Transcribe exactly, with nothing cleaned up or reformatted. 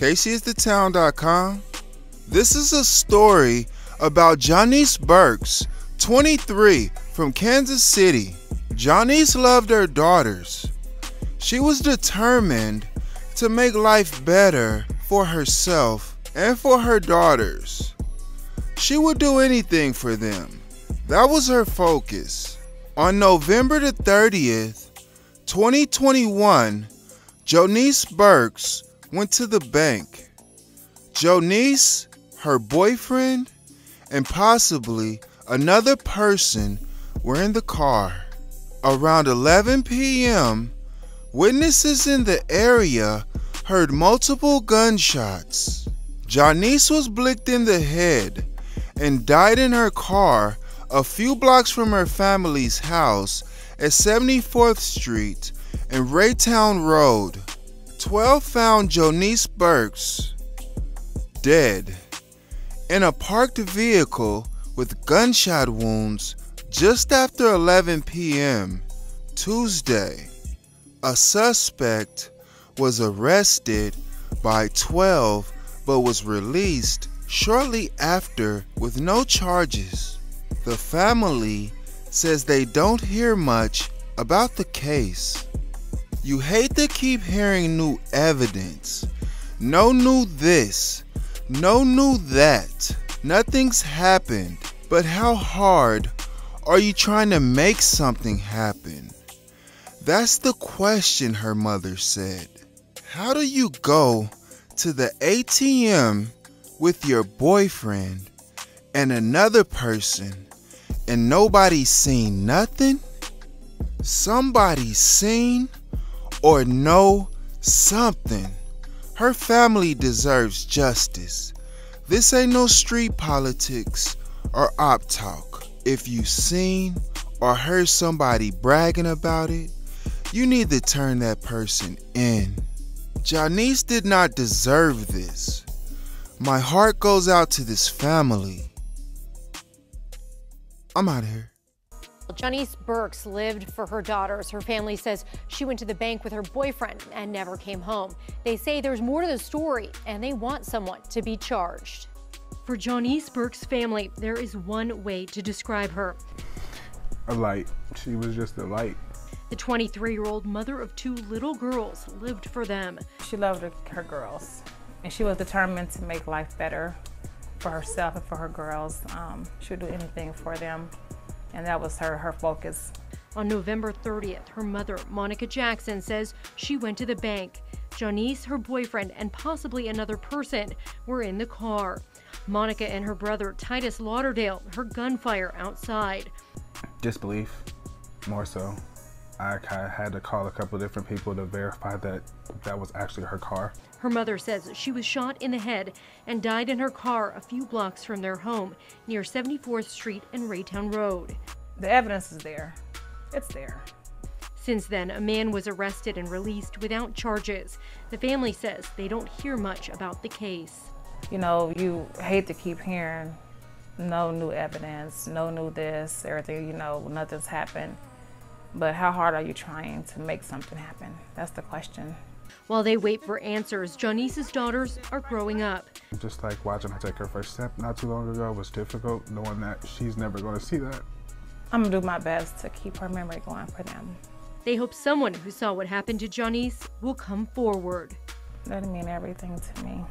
K C is the town dot com. This is a story about Jonice Burks, twenty-three, from Kansas City. Jonice loved her daughters. She was determined to make life better for herself and for her daughters. She would do anything for them. That was her focus. On November the thirtieth, twenty twenty-one, Jonice Burks went to the bank. Jonice, her boyfriend, and possibly another person were in the car. Around eleven p m, witnesses in the area heard multiple gunshots. Jonice was blicked in the head and died in her car a few blocks from her family's house at seventy-fourth Street and Raytown Road. twelve found Jonice Burks dead in a parked vehicle with gunshot wounds just after eleven p m Tuesday. A suspect was arrested by twelve but was released shortly after with no charges. The family says they don't hear much about the case. You hate to keep hearing new evidence. No new this, no new that. Nothing's happened. But how hard are you trying to make something happen? That's the question, her mother said. How do you go to the A T M with your boyfriend and another person and nobody's seen nothing? Somebody's seen or know something. Her family deserves justice. This ain't no street politics or op talk. If you seen or heard somebody bragging about it, you need to turn that person in. Jonice did not deserve this. My heart goes out to this family. I'm out of here. Jonice Burks lived for her daughters. Her family says she went to the bank with her boyfriend and never came home. They say there's more to the story and they want someone to be charged. For Jonice Burks' family, there is one way to describe her. A light. She was just a light. The twenty-three-year-old mother of two little girls lived for them. She loved her girls and she was determined to make life better for herself and for her girls. Um, she would do anything for them. And that was her, her focus. On November thirtieth, her mother, Monica Jackson, says she went to the bank. Jonice, her boyfriend, and possibly another person were in the car. Monica and her brother, Titus Lauderdale, heard gunfire outside. Disbelief, more so. I had to call a couple different people to verify that that was actually her car. Her mother says she was shot in the head and died in her car a few blocks from their home near seventy-fourth Street and Raytown Road. The evidence is there. It's there. Since then, a man was arrested and released without charges. The family says they don't hear much about the case. You know, you hate to keep hearing no new evidence, no new this, everything, you know, nothing's happened. But how hard are you trying to make something happen? That's the question. While they wait for answers, Jonice's daughters are growing up. Just like watching her take her first step not too long ago was difficult, knowing that she's never going to see that. I'm going to do my best to keep her memory going for them. They hope someone who saw what happened to Jonice will come forward. That means everything to me.